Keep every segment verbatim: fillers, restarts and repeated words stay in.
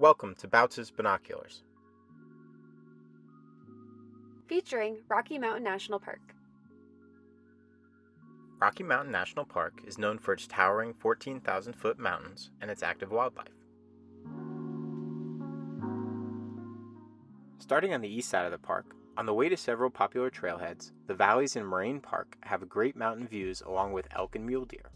Welcome to Bautz's Binoculars. Featuring Rocky Mountain National Park. Rocky Mountain National Park is known for its towering fourteen thousand foot mountains and its active wildlife. Starting on the east side of the park, on the way to several popular trailheads, the valleys in Moraine Park have great mountain views along with elk and mule deer.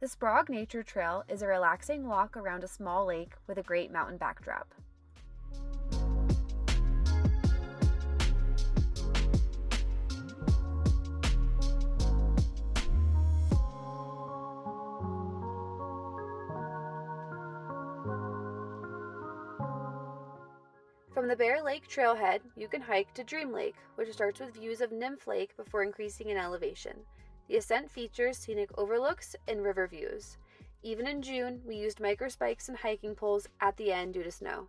The Sprague Nature Trail is a relaxing walk around a small lake with a great mountain backdrop. From the Bear Lake Trailhead, you can hike to Dream Lake, which starts with views of Nymph Lake before increasing in elevation. The ascent features scenic overlooks and river views. Even in June, we used micro spikes and hiking poles at the end due to snow.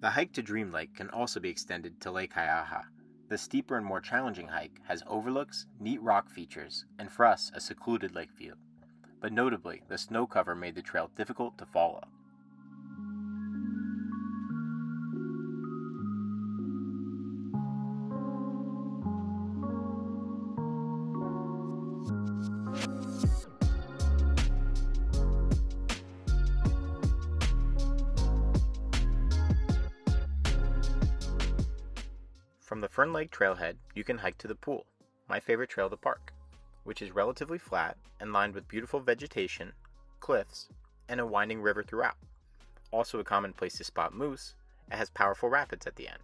The hike to Dream Lake can also be extended to Lake Haiyaha. The steeper and more challenging hike has overlooks, neat rock features, and for us, a secluded lake view. But notably, the snow cover made the trail difficult to follow. From the Fern Lake Trailhead, you can hike to the pool, my favorite trail of the park, which is relatively flat and lined with beautiful vegetation, cliffs, and a winding river throughout. Also a common place to spot moose, it has powerful rapids at the end.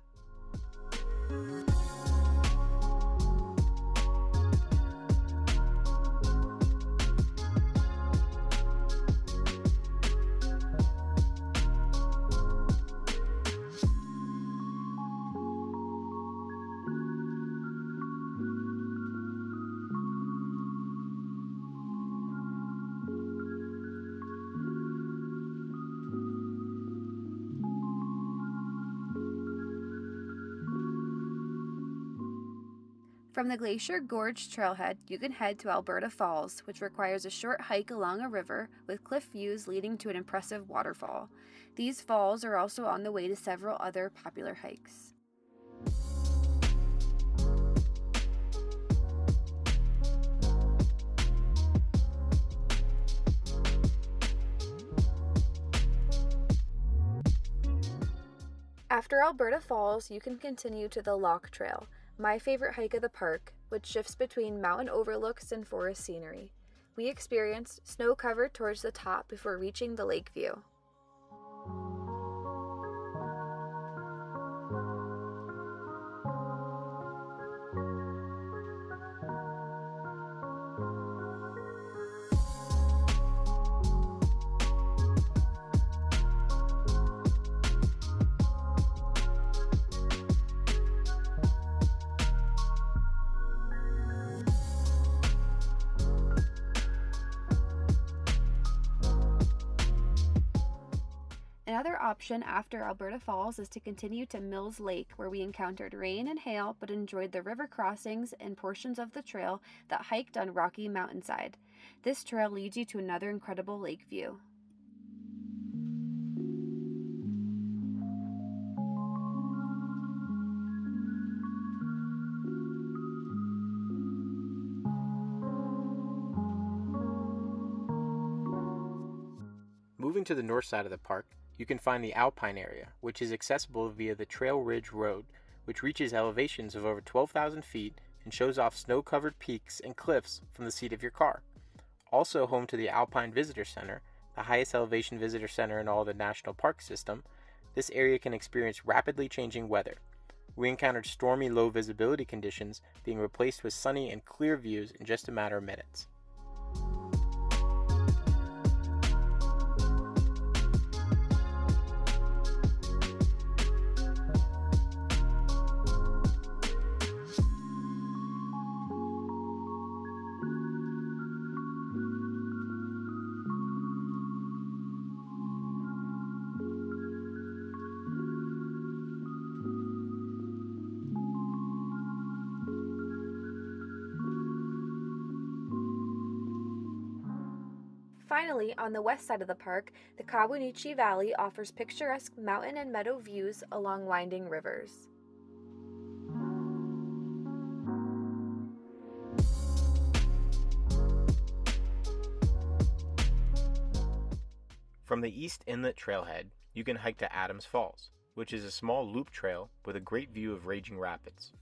From the Glacier Gorge Trailhead, you can head to Alberta Falls, which requires a short hike along a river with cliff views leading to an impressive waterfall. These falls are also on the way to several other popular hikes. After Alberta Falls, you can continue to the Loch Trail, my favorite hike of the park, which shifts between mountain overlooks and forest scenery. We experienced snow cover towards the top before reaching the lake view. Another option after Alberta Falls is to continue to Mills Lake, where we encountered rain and hail but enjoyed the river crossings and portions of the trail that hiked on rocky mountainside. This trail leads you to another incredible lake view. Moving to the north side of the park, you can find the Alpine area, which is accessible via the Trail Ridge Road, which reaches elevations of over twelve thousand feet and shows off snow-covered peaks and cliffs from the seat of your car. Also home to the Alpine Visitor Center, the highest elevation visitor center in all the National Park System, this area can experience rapidly changing weather. We encountered stormy low visibility conditions being replaced with sunny and clear views in just a matter of minutes. Finally, on the west side of the park, the Kawuneeche Valley offers picturesque mountain and meadow views along winding rivers. From the East Inlet Trailhead, you can hike to Adams Falls, which is a small loop trail with a great view of raging rapids.